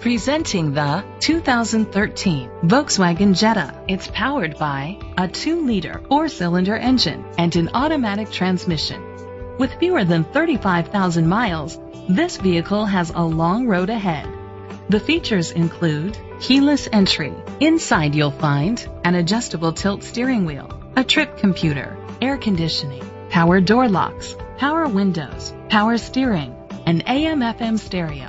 Presenting the 2013 Volkswagen Jetta. It's powered by a 2-liter 4-cylinder engine and an automatic transmission. With fewer than 35,000 miles, this vehicle has a long road ahead. The features include keyless entry. Inside you'll find an adjustable tilt steering wheel, a trip computer, air conditioning, power door locks, power windows, power steering, an AM/FM stereo.